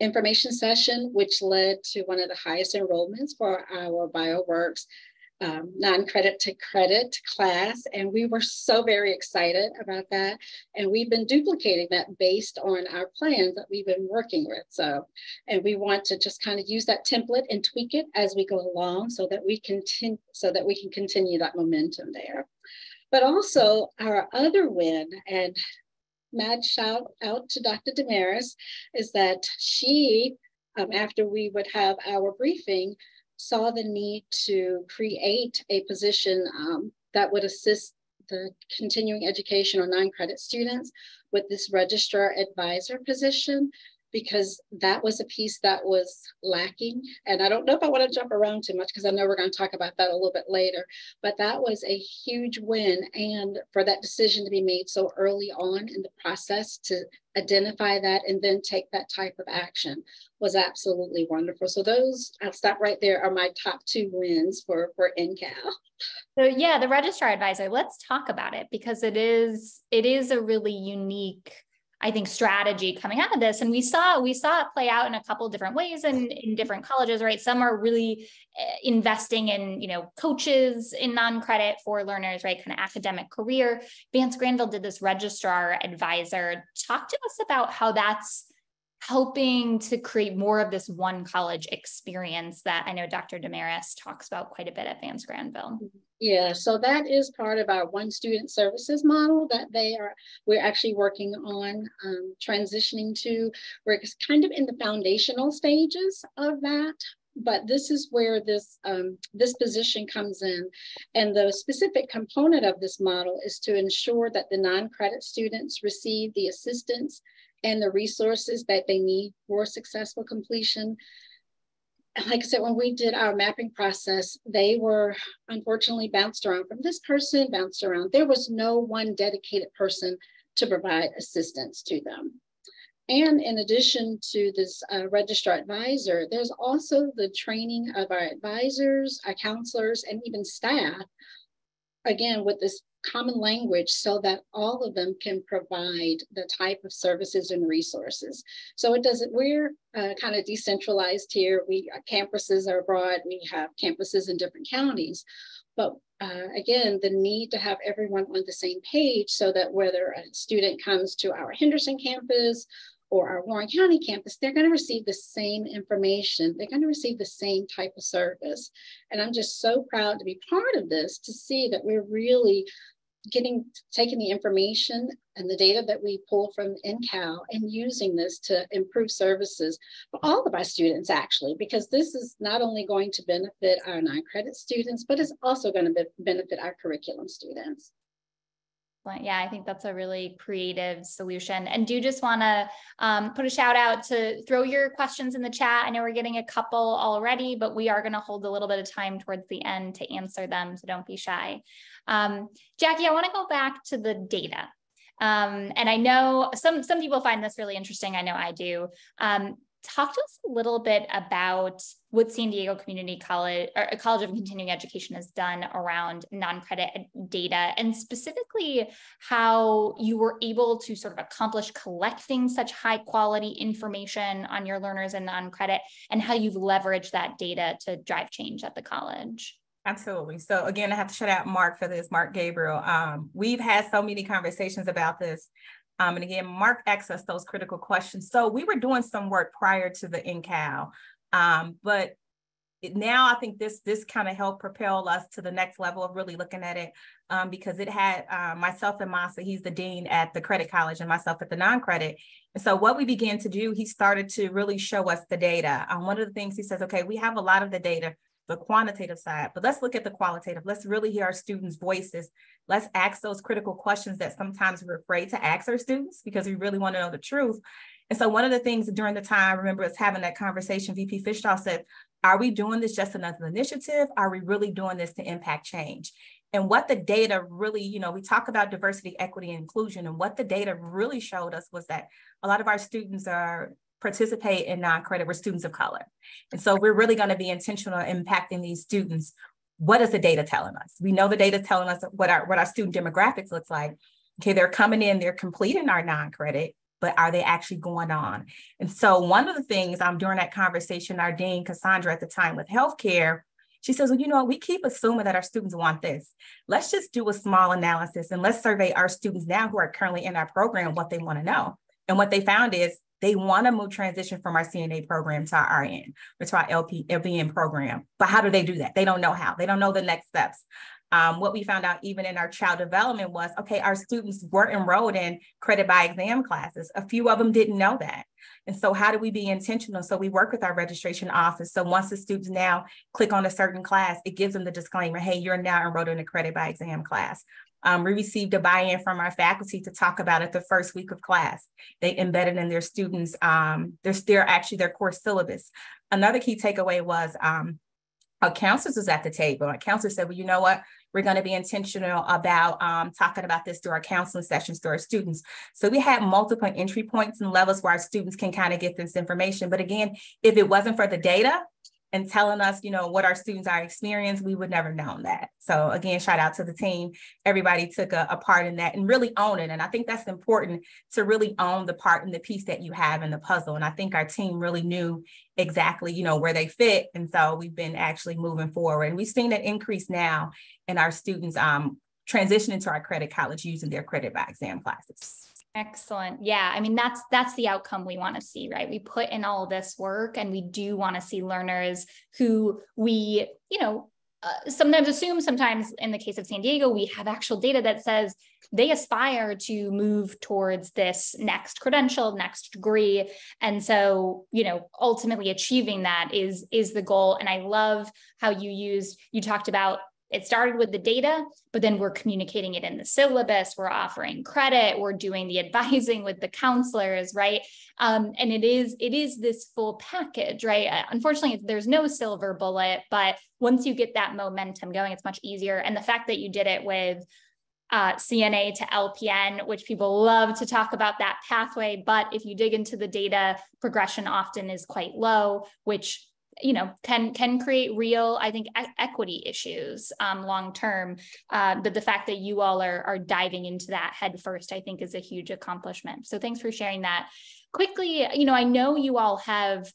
information session, which led to one of the highest enrollments for our BioWorks um, non-credit to credit class. And we were so very excited about that. And we've been duplicating that based on our plans that we've been working with. So, and we want to just kind of use that template and tweak it as we go along so that we continue, so that we can continue that momentum there. But also our other win, and mad shout out to Doctor Damaris, is that she, um, after we would have our briefing, saw the need to create a position um, that would assist the continuing education or non-credit students with this registrar advisor position, because that was a piece that was lacking. And I don't know if I want to jump around too much because I know we're going to talk about that a little bit later, but that was a huge win. And for that decision to be made so early on in the process to identify that and then take that type of action was absolutely wonderful. So those, I'll stop right there, are my top two wins for, for N C A L. So yeah, the registrar advisor, let's talk about it, because it is, it is a really unique, I think, strategy coming out of this. And we saw we saw it play out in a couple of different ways in, in different colleges, right? Some are really investing in, you know, coaches in non-credit for learners, right? Kind of academic career. Vance Granville did this registrar advisor. Talk to us about how that's helping to create more of this one college experience that I know Doctor Damaris talks about quite a bit at Vance Granville. Yeah, so that is part of our one student services model that they are, we're actually working on um, transitioning to. We're kind of in the foundational stages of that, but this is where this, um, this position comes in. And the specific component of this model is to ensure that the non-credit students receive the assistance and the resources that they need for successful completion. Like I said, when we did our mapping process, they were unfortunately bounced around from this person, bounced around. There was no one dedicated person to provide assistance to them. And in addition to this uh, registrar advisor, there's also the training of our advisors, our counselors, and even staff, again, with this common language so that all of them can provide the type of services and resources. So it doesn't, we're uh, kind of decentralized here. We our campuses are abroad, we have campuses in different counties, but uh, again, the need to have everyone on the same page so that whether a student comes to our Henderson campus or our Warren County campus, they're going to receive the same information. They're going to receive the same type of service. And I'm just so proud to be part of this, to see that we're really getting, taking the information and the data that we pull from N C A L and using this to improve services for all of our students, actually, because this is not only going to benefit our non-credit students, but it's also going to be benefit our curriculum students. Yeah, I think that's a really creative solution. And do just want to um, put a shout out to throw your questions in the chat. I know we're getting a couple already, but we are going to hold a little bit of time towards the end to answer them. So don't be shy. Um, Jackie, I want to go back to the data. Um, and I know some, some people find this really interesting. I know I do. Um, Talk to us a little bit about what San Diego Community College or College of Continuing Education has done around non-credit data, and specifically how you were able to sort of accomplish collecting such high quality information on your learners and non-credit, and how you've leveraged that data to drive change at the college. Absolutely. So again, I have to shout out Mark for this, Mark Gabriel. Um, we've had so many conversations about this. Um, and again, Mark asked us those critical questions. So we were doing some work prior to the N C A L, um, but it, now I think this this kind of helped propel us to the next level of really looking at it, um, because it had uh, myself and Masa, he's the dean at the credit college, and myself at the non-credit. And so what we began to do, he started to really show us the data. Um, one of the things he says, okay, we have a lot of the data, the quantitative side, but let's look at the qualitative. Let's really hear our students' voices. Let's ask those critical questions that sometimes we're afraid to ask our students because we really want to know the truth. And so one of the things during the time, I remember us having that conversation, V P Fischdahl said, are we doing this just another initiative? Are we really doing this to impact change? And what the data really, you know, we talk about diversity, equity, and inclusion, and what the data really showed us was that a lot of our students are participate in non-credit, we're students of color. And so we're really going to be intentional in impacting these students. What is the data telling us? We know the data is telling us what our, what our student demographics looks like. Okay, they're coming in, they're completing our non-credit, but are they actually going on? And so one of the things I'm um, during that conversation, our dean Cassandra at the time with healthcare, she says, well, you know, we keep assuming that our students want this. Let's just do a small analysis and let's survey our students now who are currently in our program, what they want to know. And what they found is they want to move transition from our C N A program to our R N or to our L P N program. But how do they do that? They don't know how. They don't know the next steps. Um, what we found out even in our child development was, okay, our students were enrolled in credit by exam classes. A few of them didn't know that. And so how do we be intentional? So we work with our registration office. So once the students now click on a certain class, it gives them the disclaimer, hey, you're now enrolled in a credit by exam class. Um, we received a buy-in from our faculty to talk about it the first week of class. They embedded in their students, um, their, their actually their course syllabus. Another key takeaway was um, our counselors was at the table. Our counselor said, well, you know what? We're going to be intentional about um, talking about this through our counseling sessions, through our students. So we had multiple entry points and levels where our students can kind of get this information. But again, if it wasn't for the data, and telling us, you know, what our students are experiencing, we would never known that. So again, shout out to the team. Everybody took a, a part in that and really own it. And I think that's important to really own the part and the piece that you have in the puzzle. And I think our team really knew exactly, you know, where they fit. And so we've been actually moving forward. And we've seen an increase now in our students um, transitioning to our credit college using their credit by exam classes. Excellent. Yeah. I mean, that's, that's the outcome we want to see, right? We put in all this work and we do want to see learners who we, you know, uh, sometimes assume, sometimes in the case of San Diego, we have actual data that says they aspire to move towards this next credential, next degree. And so, you know, ultimately achieving that is, is the goal. And I love how you used, you talked about it started with the data, but then we're communicating it in the syllabus, we're offering credit, we're doing the advising with the counselors, right? Um, and it is it is this full package, right? Unfortunately, there's no silver bullet, but once you get that momentum going, it's much easier. And the fact that you did it with uh, C N A to L P N, which people love to talk about that pathway, but if you dig into the data, progression often is quite low, which you know, can can create real, I think, e- equity issues um, long term. Uh, but the fact that you all are, are diving into that head first, I think, is a huge accomplishment. So thanks for sharing that. Quickly, you know, I know you all have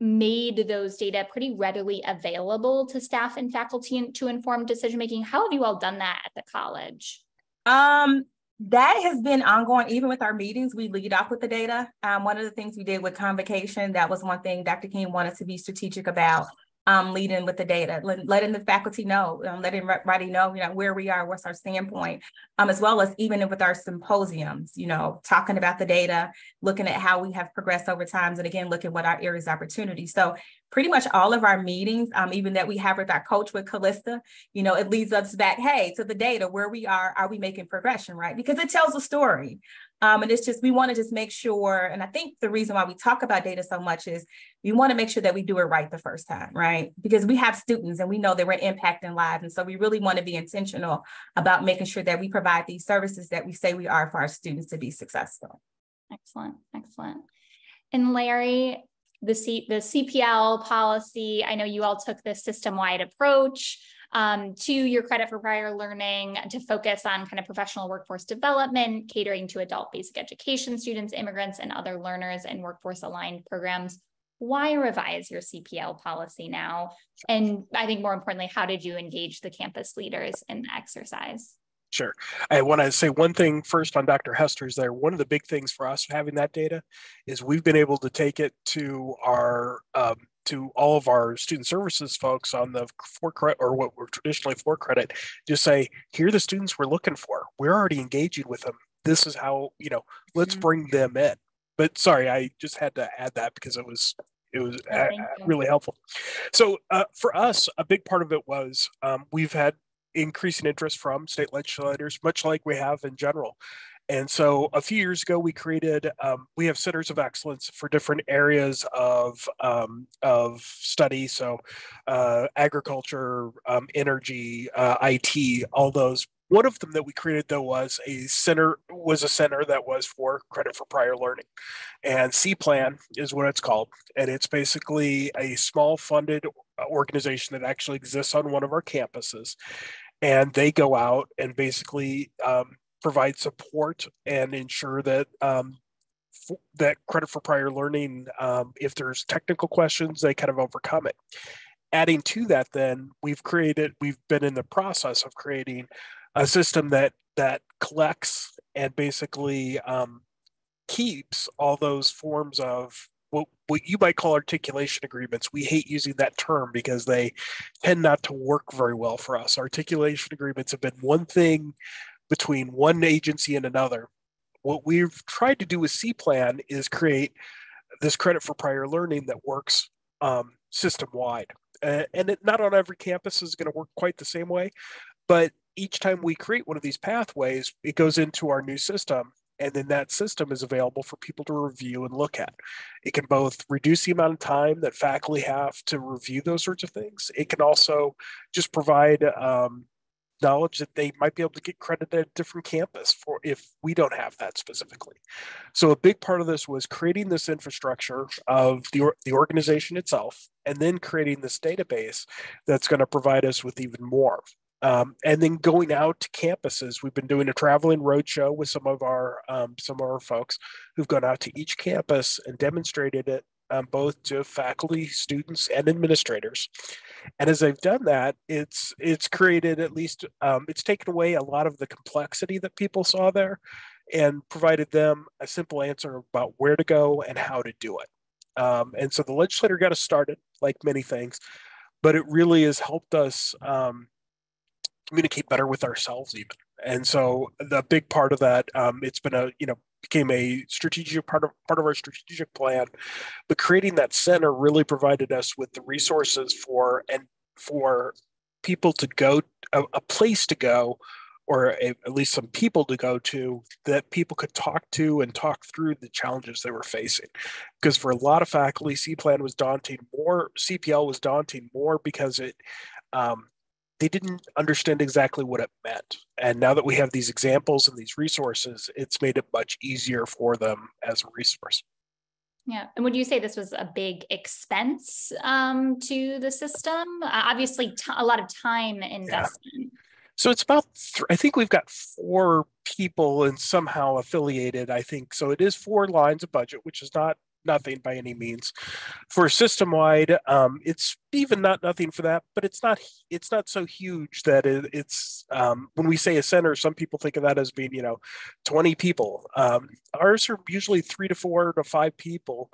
made those data pretty readily available to staff and faculty to inform decision making. How have you all done that at the college? Um. That has been ongoing. Even with our meetings, we lead off with the data. Um, one of the things we did with convocation, that was one thing Doctor King wanted to be strategic about, um, leading with the data, Let, letting the faculty know, um, letting everybody know, you know, where we are, what's our standpoint, um, as well as even with our symposiums, you know, talking about the data, looking at how we have progressed over time, and again, looking at what our areas of opportunity. So pretty much all of our meetings, um, even that we have with our coach with Callista, you know, it leads us back, hey, to the data, where we are, are we making progression, right? Because it tells a story. Um, and it's just, we want to just make sure, and I think the reason why we talk about data so much is we want to make sure that we do it right the first time, right? Because we have students and we know that we're impacting lives. And so we really want to be intentional about making sure that we provide these services that we say we are for our students to be successful. Excellent, excellent. And Larry, The, C- the C P L policy, I know you all took this system-wide approach um, to your credit for prior learning to focus on kind of professional workforce development, catering to adult basic education students, immigrants, and other learners in workforce-aligned programs. Why revise your C P L policy now? And I think more importantly, how did you engage the campus leaders in the exercise? Sure. I want to say one thing first on Doctor Hester's there. One of the big things for us having that data is we've been able to take it to our um, to all of our student services folks on the for credit, or what were traditionally for credit, just say, here are the students we're looking for. We're already engaging with them. This is how, you know, let's mm-hmm. bring them in. But sorry, I just had to add that because it was it was uh, really helpful. So uh, for us, a big part of it was um, we've had increasing interest from state legislators, much like we have in general. And so a few years ago, we created, um, we have centers of excellence for different areas of, um, of study. So uh, agriculture, um, energy, uh, I T, all those. One of them that we created though was a center was a center that was for credit for prior learning, and C-Plan is what it's called, and it's basically a small funded organization that actually exists on one of our campuses, and they go out and basically um, provide support and ensure that um, f that credit for prior learning, um, if there's technical questions, they kind of overcome it. Adding to that, then we've created we've been in the process of creating a system that that collects and basically um, keeps all those forms of what, what you might call articulation agreements. We hate using that term because they tend not to work very well for us. Articulation agreements have been one thing between one agency and another. What we've tried to do with C-Plan is create this credit for prior learning that works um, system-wide. Uh, and it, not on every campus is going to work quite the same way, but each time we create one of these pathways, it goes into our new system, and then that system is available for people to review and look at. It can both reduce the amount of time that faculty have to review those sorts of things. It can also just provide um, knowledge that they might be able to get credit at a different campus for if we don't have that specifically. So a big part of this was creating this infrastructure of the, or the organization itself, and then creating this database that's going to provide us with even more. Um, and then going out to campuses, we've been doing a traveling roadshow with some of our um, some of our folks who've gone out to each campus and demonstrated it um, both to faculty, students, and administrators. And as they've done that, it's it's created at least um, it's taken away a lot of the complexity that people saw there, and provided them a simple answer about where to go and how to do it. Um, and so the legislator got us started, like many things, but it really has helped us. Um, communicate better with ourselves even. And so the big part of that, um, it's been a, you know, became a strategic part of, part of our strategic plan, but creating that center really provided us with the resources for, and for people to go, a, a place to go, or a, at least some people to go to that people could talk to and talk through the challenges they were facing. Because for a lot of faculty, C-Plan was daunting, more C P L was daunting more because it, um, they didn't understand exactly what it meant. And now that we have these examples and these resources, it's made it much easier for them as a resource. Yeah. And would you say this was a big expense um, to the system? Uh, obviously, t a lot of time investment. Yeah. So it's about, th I think we've got four people and somehow affiliated, I think. So it is four lines of budget, which is not nothing by any means. For system-wide, um, it's even not nothing for that, but it's not it's not so huge that it, it's, um, when we say a center, some people think of that as being, you know, twenty people. Um, ours are usually three to four to five people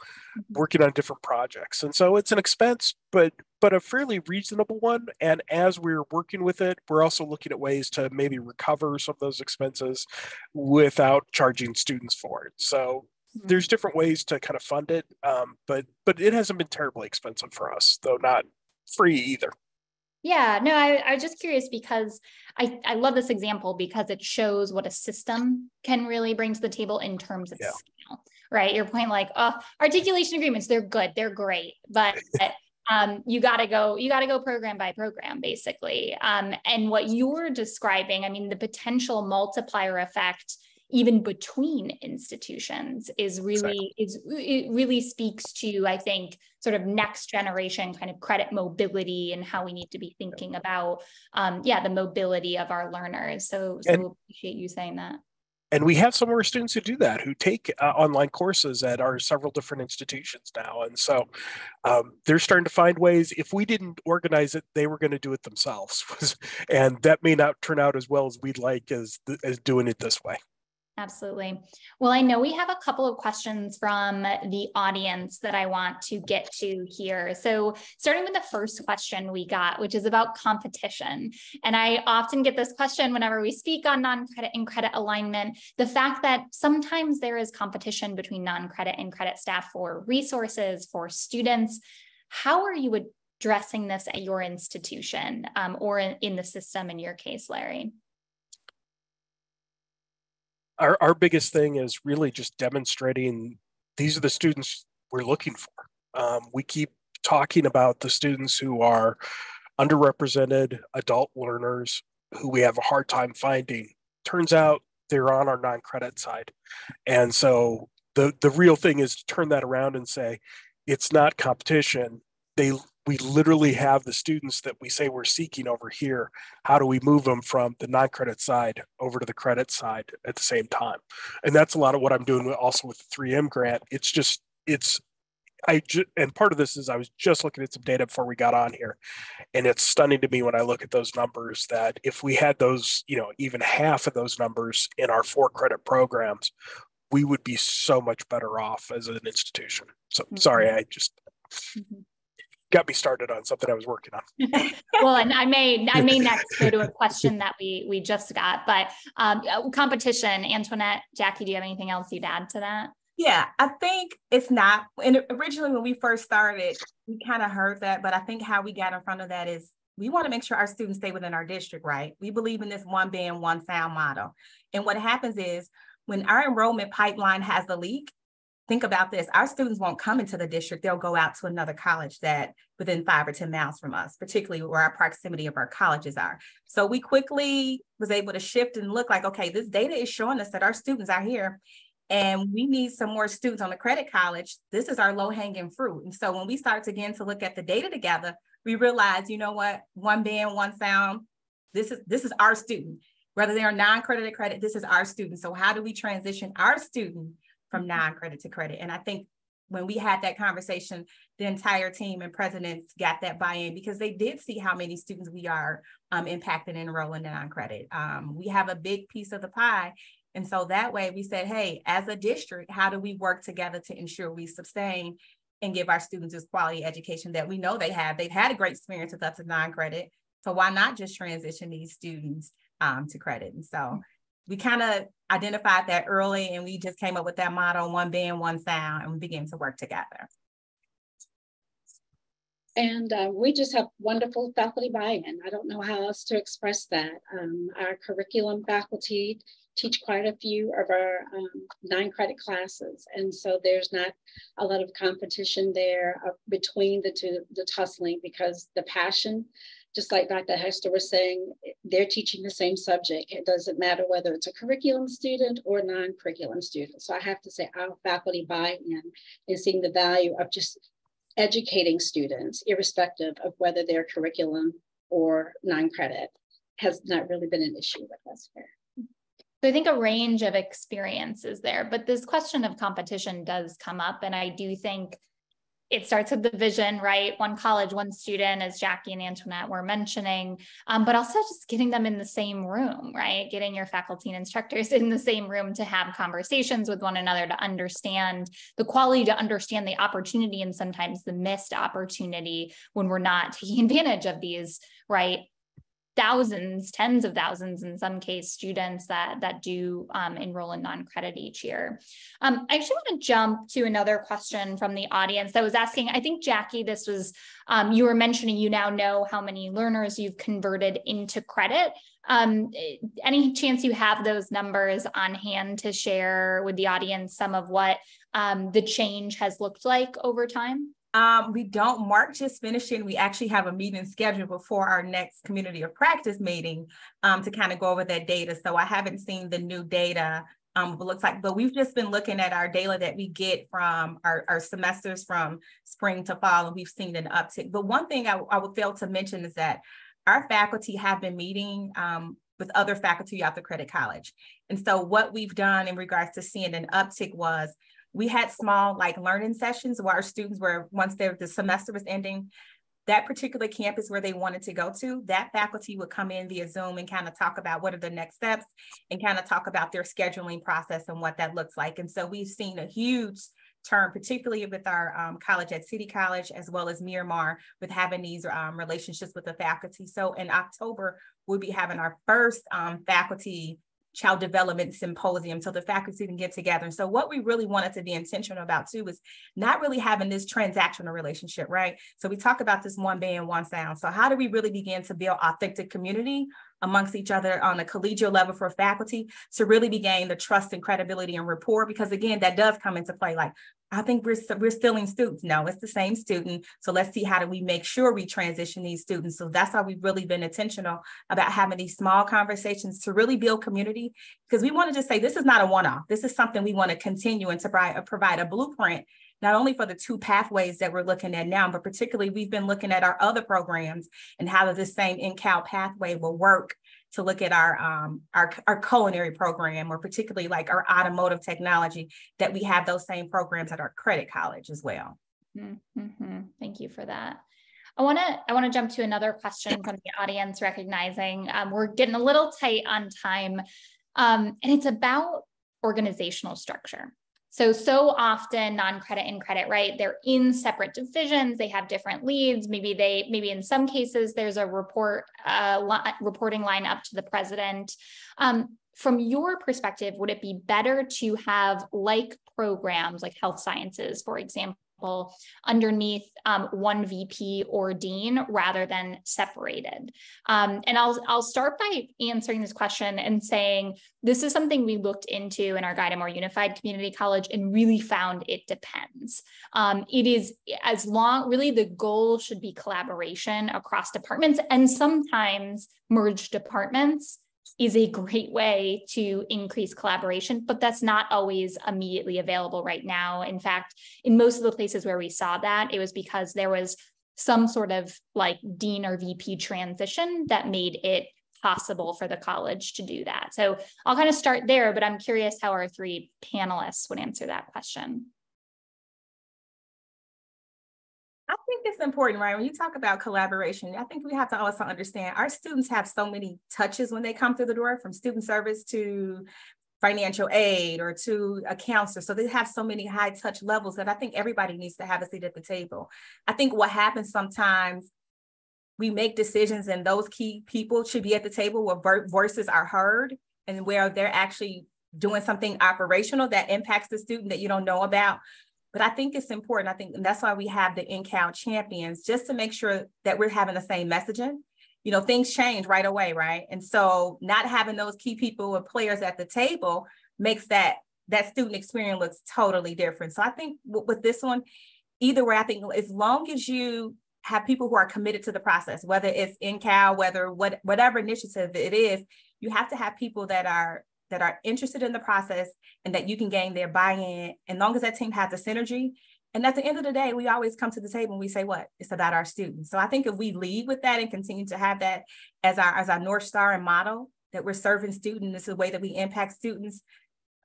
working on different projects. And so it's an expense, but but a fairly reasonable one. And as we're working with it, we're also looking at ways to maybe recover some of those expenses without charging students for it. So there's different ways to kind of fund it, um, but but it hasn't been terribly expensive for us, though not free either. Yeah, no, I, I was just curious because I, I love this example because it shows what a system can really bring to the table in terms of yeah. scale, right? Your point like, oh, articulation agreements, they're good, they're great, but um, you got to go, you got to go program by program, basically. Um, and what you're describing, I mean, the potential multiplier effect even between institutions is really, exactly. is, it really speaks to, I think, sort of next generation kind of credit mobility and how we need to be thinking about, um, yeah, the mobility of our learners. So, so and, we appreciate you saying that. And we have some of our students who do that, who take uh, online courses at our several different institutions now. And so um, they're starting to find ways, if we didn't organize it, they were going to do it themselves. And that may not turn out as well as we'd like as, as doing it this way. Absolutely. Well, I know we have a couple of questions from the audience that I want to get to here. So starting with the first question we got, which is about competition. And I often get this question whenever we speak on non-credit and credit alignment, the fact that sometimes there is competition between non-credit and credit staff for resources, for students. How are you addressing this at your institution um, or in, in the system in your case, Larry? Our, our biggest thing is really just demonstrating these are the students we're looking for. Um, we keep talking about the students who are underrepresented adult learners who we have a hard time finding. Turns out they're on our non-credit side. And so the, the real thing is to turn that around and say, it's not competition. They, we literally have the students that we say we're seeking over here. How do we move them from the non-credit side over to the credit side at the same time? And that's a lot of what I'm doing also with the three M grant. It's just, it's, I ju- and part of this is I was just looking at some data before we got on here, and it's stunning to me when I look at those numbers that if we had those, you know, even half of those numbers in our four credit programs, we would be so much better off as an institution. So mm-hmm. sorry, I just mm-hmm. got me started on something I was working on. Well, and I may I may next go to a question that we we just got, but um, competition. Antoinette, Jackie, do you have anything else you'd add to that? Yeah, I think it's not. And originally, when we first started, we kind of heard that, but I think how we got in front of that is we want to make sure our students stay within our district, right? We believe in this one band, one sound model, and what happens is, when our enrollment pipeline has a leak, think about this, our students won't come into the district, they'll go out to another college that within five or ten miles from us, particularly where our proximity of our colleges are. So we quickly was able to shift and look like, okay, this data is showing us that our students are here and we need some more students on the credit college. This is our low hanging fruit. And so when we start again to look at the data together, we realize, you know what, one band, one sound, this is, this is our student. Whether they are non-credit to credit, this is our student. So how do we transition our student from non-credit to credit? And I think when we had that conversation, the entire team and presidents got that buy-in because they did see how many students we are um, impacting and enrolling in non-credit. Um, we have a big piece of the pie. And so that way we said, hey, as a district, how do we work together to ensure we sustain and give our students this quality education that we know they have? They've had a great experience with us in non-credit. So why not just transition these students Um, to credit? And so we kind of identified that early and we just came up with that motto, one band, one sound, and we began to work together. And uh, we just have wonderful faculty buy-in. I don't know how else to express that. Um, our curriculum faculty teach quite a few of our um, non-credit classes. And so there's not a lot of competition there uh, between the two, the tussling, because the passion, just like Doctor Hester was saying, they're teaching the same subject. It doesn't matter whether it's a curriculum student or non-curriculum student. So I have to say our faculty buy-in is seeing the value of just educating students, irrespective of whether they're curriculum or non-credit, has not really been an issue with us here. So I think a range of experiences there, but this question of competition does come up. And I do think it starts with the vision, right? One college, one student, as Jackie and Antoinette were mentioning, um, but also just getting them in the same room, right? Getting your faculty and instructors in the same room to have conversations with one another, to understand the quality, to understand the opportunity, and sometimes the missed opportunity when we're not taking advantage of these, right? Thousands, tens of thousands, in some case, students that that do um, enroll in non-credit each year. Um, I actually want to jump to another question from the audience that was asking, I think, Jackie, this was, um, you were mentioning you now know how many learners you've converted into credit. Um, any chance you have those numbers on hand to share with the audience some of what um, the change has looked like over time? Um, we don't. Mark just finishing. We actually have a meeting scheduled before our next community of practice meeting um, to kind of go over that data. So I haven't seen the new data, um, what it looks like, but we've just been looking at our data that we get from our, our semesters from spring to fall, and we've seen an uptick. But one thing I, I would fail to mention is that our faculty have been meeting um, with other faculty at the credit college. And so what we've done in regards to seeing an uptick was we had small like learning sessions where our students were, once their the semester was ending, that particular campus where they wanted to go to, that faculty would come in via Zoom and kind of talk about what are the next steps and kind of talk about their scheduling process and what that looks like. And so we've seen a huge term, particularly with our um, college at City College, as well as Miramar, with having these um, relationships with the faculty. So in October, we'll be having our first um, faculty child development symposium, so the faculty can get together. And so what we really wanted to be intentional about too is not really having this transactional relationship, right? So we talk about this one band, one sound. So how do we really begin to build authentic community amongst each other on a collegial level for faculty to really begin the trust and credibility and rapport? Because again, that does come into play. Like, I think we're, we're stealing students. No, it's the same student. So let's see how do we make sure we transition these students. So that's how we've really been intentional about having these small conversations to really build community, because we want to just say, this is not a one-off. This is something we want to continue and to provide a blueprint, not only for the two pathways that we're looking at now, but particularly we've been looking at our other programs and how this same in-cal pathway will work to look at our, um, our, our culinary program, or particularly like our automotive technology, that we have those same programs at our credit college as well. Mm-hmm. Thank you for that. I want to I want to jump to another question from the audience, recognizing um, we're getting a little tight on time, um, and it's about organizational structure. So, so often non-credit and credit, right? They're in separate divisions. They have different leads. Maybe they, maybe in some cases, there's a report, uh, li- reporting line up to the president. Um, from your perspective, would it be better to have like programs, like health sciences, for example, underneath um, one V P or dean rather than separated? Um, and I'll, I'll start by answering this question and saying, this is something we looked into in our Guide to More Unified Community College and really found it depends. Um, it is as long, really the goal should be collaboration across departments, and sometimes merged departments is a great way to increase collaboration, but that's not always immediately available right now. In fact, in most of the places where we saw that, it was because there was some sort of like dean or V P transition that made it possible for the college to do that. So I'll kind of start there, but I'm curious how our three panelists would answer that question. I think it's important, right? When you talk about collaboration, I think we have to also understand our students have so many touches when they come through the door, from student service to financial aid or to a counselor. So they have so many high touch levels that I think everybody needs to have a seat at the table. I think what happens sometimes, we make decisions and those key people should be at the table where voices are heard and where they're actually doing something operational that impacts the student that you don't know about. But I think it's important. I think and that's why we have the in-cal champions, just to make sure that we're having the same messaging. You know, things change right away, right? And so not having those key people or players at the table makes that, that student experience looks totally different. So I think w- with this one, either way, I think as long as you have people who are committed to the process, whether it's in-cal, whether what, whatever initiative it is, you have to have people that are that are interested in the process and that you can gain their buy-in. And long as that team has the synergy. And at the end of the day, we always come to the table and we say, what? It's about our students. So I think if we lead with that and continue to have that as our, as our North Star and model, that we're serving students, this is the way that we impact students,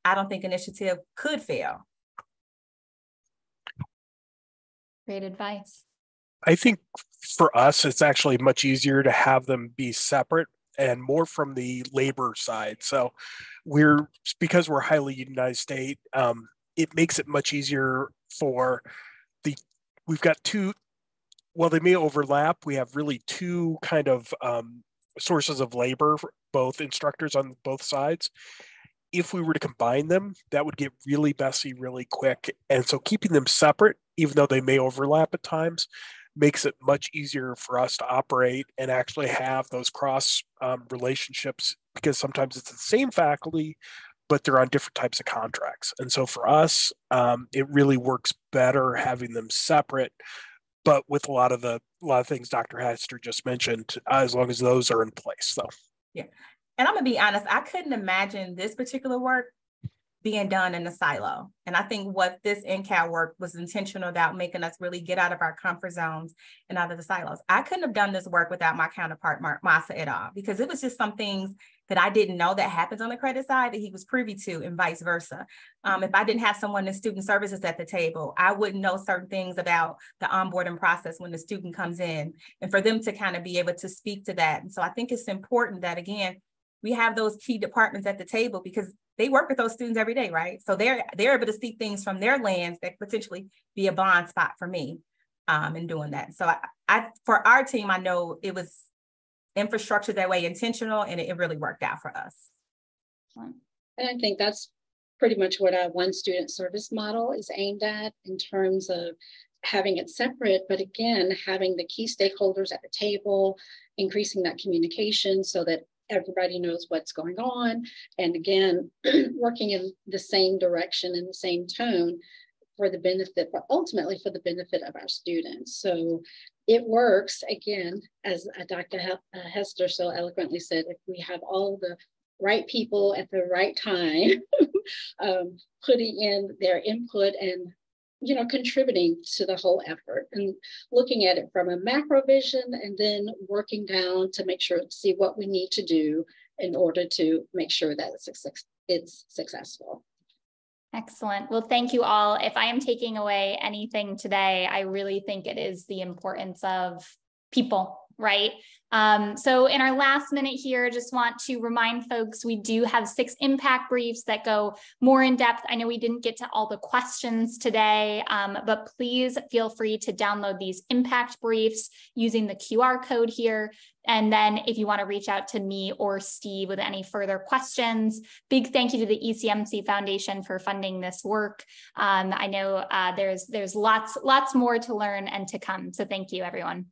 I don't think initiative could fail. Great advice. I think for us, it's actually much easier to have them be separate and more from the labor side. So we're, because we're highly unionized state, um, it makes it much easier for the, we've got two, well, they may overlap. We have really two kind of um, sources of labor, both instructors on both sides. If we were to combine them, that would get really messy really quick. And so keeping them separate, even though they may overlap at times, makes it much easier for us to operate and actually have those cross um, relationships, because sometimes it's the same faculty, but they're on different types of contracts. And so for us, um, it really works better having them separate, but with a lot of the a lot of things Doctor Hester just mentioned, uh, as long as those are in place, though. So. Yeah, and I'm gonna be honest, I couldn't imagine this particular work being done in the silo. And I think what this N C A L work was intentional about making us really get out of our comfort zones and out of the silos. I couldn't have done this work without my counterpart, Mark Masa, at all, because it was just some things that I didn't know that happens on the credit side that he was privy to, and vice versa. Um, if I didn't have someone in student services at the table, I wouldn't know certain things about the onboarding process when the student comes in, and for them to kind of be able to speak to that. And so I think it's important that, again, we have those key departments at the table, because they work with those students every day, right? So they're they're able to see things from their lens that potentially be a blind spot for me um, in doing that. So I, I, for our team, I know it was infrastructure that way, intentional, and it, it really worked out for us. And I think that's pretty much what our one student service model is aimed at, in terms of having it separate, but again, having the key stakeholders at the table, increasing that communication so that everybody knows what's going on. And again, working in the same direction and the same tone for the benefit, but ultimately for the benefit of our students. So it works, again, as Doctor Hester so eloquently said, if we have all the right people at the right time, um, putting in their input and, you know, contributing to the whole effort and looking at it from a macro vision, and then working down to make sure to see what we need to do in order to make sure that it's, it's successful. Excellent. Well, thank you all. If I am taking away anything today, I really think it is the importance of people, right? Um, so in our last minute here, just want to remind folks, we do have six impact briefs that go more in depth. I know we didn't get to all the questions today, um, but please feel free to download these impact briefs using the Q R code here. And then if you want to reach out to me or Steve with any further questions, big thank you to the E C M C Foundation for funding this work. Um, I know uh, there's, there's lots, lots more to learn and to come. So thank you, everyone.